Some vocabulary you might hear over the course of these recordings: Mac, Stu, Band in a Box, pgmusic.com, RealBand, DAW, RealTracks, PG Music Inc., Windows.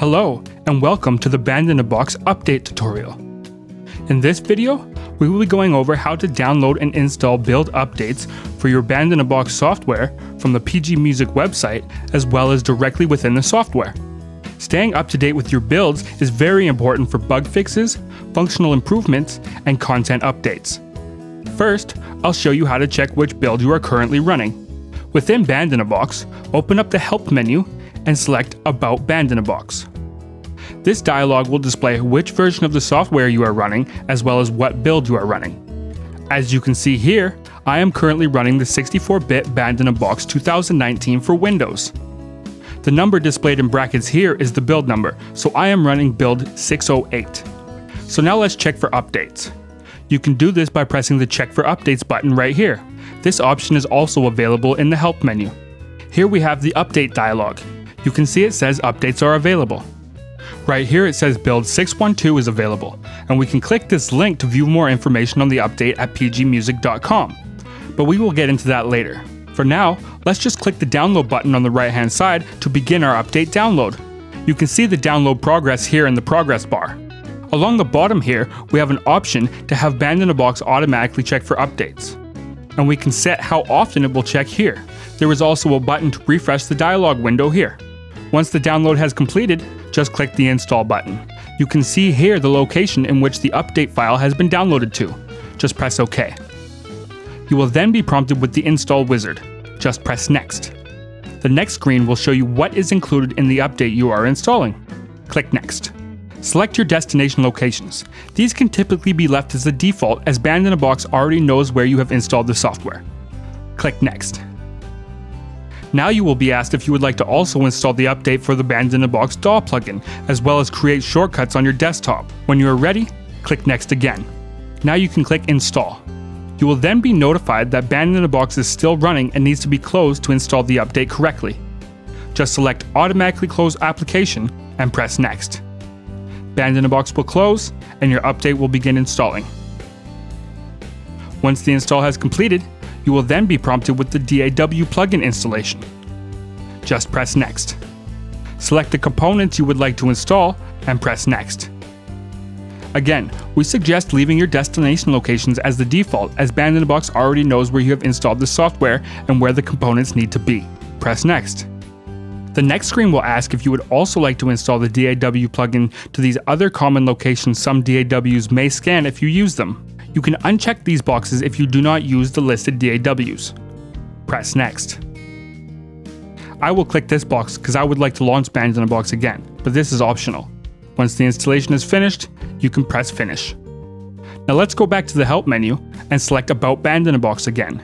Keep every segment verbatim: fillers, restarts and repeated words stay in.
Hello, and welcome to the Band in a Box update tutorial. In this video, we will be going over how to download and install build updates for your Band in a Box software from the P G Music website, as well as directly within the software. Staying up to date with your builds is very important for bug fixes, functional improvements, and content updates. First, I'll show you how to check which build you are currently running. Within Band in a Box, open up the Help menu and select About Band in a Box. This dialog will display which version of the software you are running, as well as what build you are running. As you can see here, I am currently running the sixty-four bit Band in a Box two thousand nineteen for Windows. The number displayed in brackets here is the build number, so I am running build six oh eight. So now let's check for updates. You can do this by pressing the Check for Updates button right here. This option is also available in the Help menu. Here we have the Update dialog. You can see it says updates are available. Right here it says build six one two is available, and we can click this link to view more information on the update at p g music dot com, but we will get into that later. For now, let's just click the download button on the right hand side to begin our update download. You can see the download progress here in the progress bar. Along the bottom here, we have an option to have Band in a Box automatically check for updates, and we can set how often it will check here. There is also a button to refresh the dialog window here. Once the download has completed, just click the install button. You can see here the location in which the update file has been downloaded to. Just press OK. You will then be prompted with the install wizard. Just press Next. The next screen will show you what is included in the update you are installing. Click Next. Select your destination locations. These can typically be left as the default, as Band in a Box already knows where you have installed the software. Click Next. Now you will be asked if you would like to also install the update for the Band in a Box D A W plugin, as well as create shortcuts on your desktop. When you are ready, click Next again. Now you can click Install. You will then be notified that Band in a Box is still running and needs to be closed to install the update correctly. Just select Automatically Close Application and press Next. Band in a Box will close and your update will begin installing. Once the install has completed, you will then be prompted with the D A W plugin installation. Just press Next. Select the components you would like to install and press Next. Again, we suggest leaving your destination locations as the default, as Band in a Box already knows where you have installed the software and where the components need to be. Press Next. The next screen will ask if you would also like to install the D A W plugin to these other common locations some D A Ws may scan if you use them. You can uncheck these boxes if you do not use the listed D A Ws. Press Next. I will click this box because I would like to launch Band in a Box again, but this is optional. Once the installation is finished, you can press Finish. Now let's go back to the Help menu and select About Band in a Box again.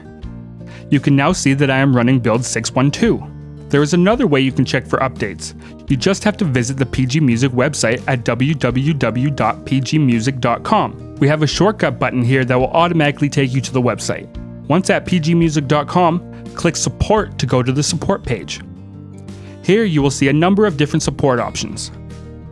You can now see that I am running build six one two. There is another way you can check for updates. You just have to visit the P G Music website at w w w dot p g music dot com. We have a shortcut button here that will automatically take you to the website. Once at p g music dot com, click Support to go to the support page. Here you will see a number of different support options.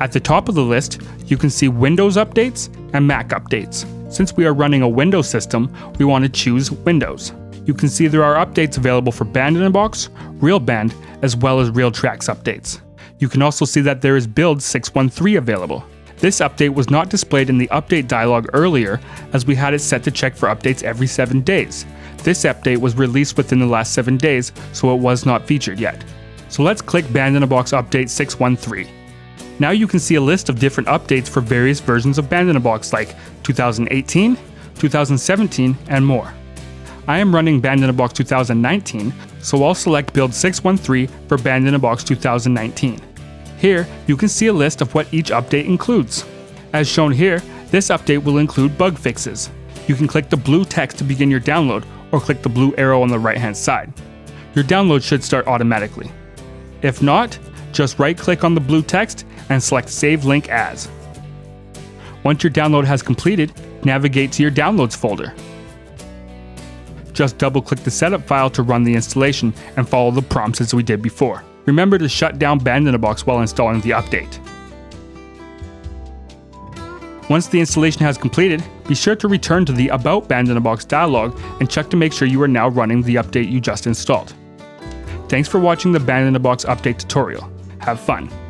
At the top of the list, you can see Windows updates and Mac updates. Since we are running a Windows system, we want to choose Windows. You can see there are updates available for Band in a Box, RealBand, as well as RealTracks updates. You can also see that there is build six one three available. This update was not displayed in the update dialog earlier, as we had it set to check for updates every seven days. This update was released within the last seven days, so it was not featured yet. So let's click Band in a Box update six one three. Now you can see a list of different updates for various versions of Band in a Box, like two thousand eighteen, two thousand seventeen, and more. I am running Band in a Box two thousand nineteen, so I'll select build six one three for Band in a Box two thousand nineteen. Here, you can see a list of what each update includes. As shown here, this update will include bug fixes. You can click the blue text to begin your download, or click the blue arrow on the right-hand side. Your download should start automatically. If not, just right-click on the blue text and select Save Link As. Once your download has completed, navigate to your Downloads folder. Just double-click the setup file to run the installation and follow the prompts as we did before. Remember to shut down Band in a Box while installing the update. Once the installation has completed, be sure to return to the About Band in a Box dialog and check to make sure you are now running the update you just installed. Thanks for watching the Band in a Box update tutorial. Have fun!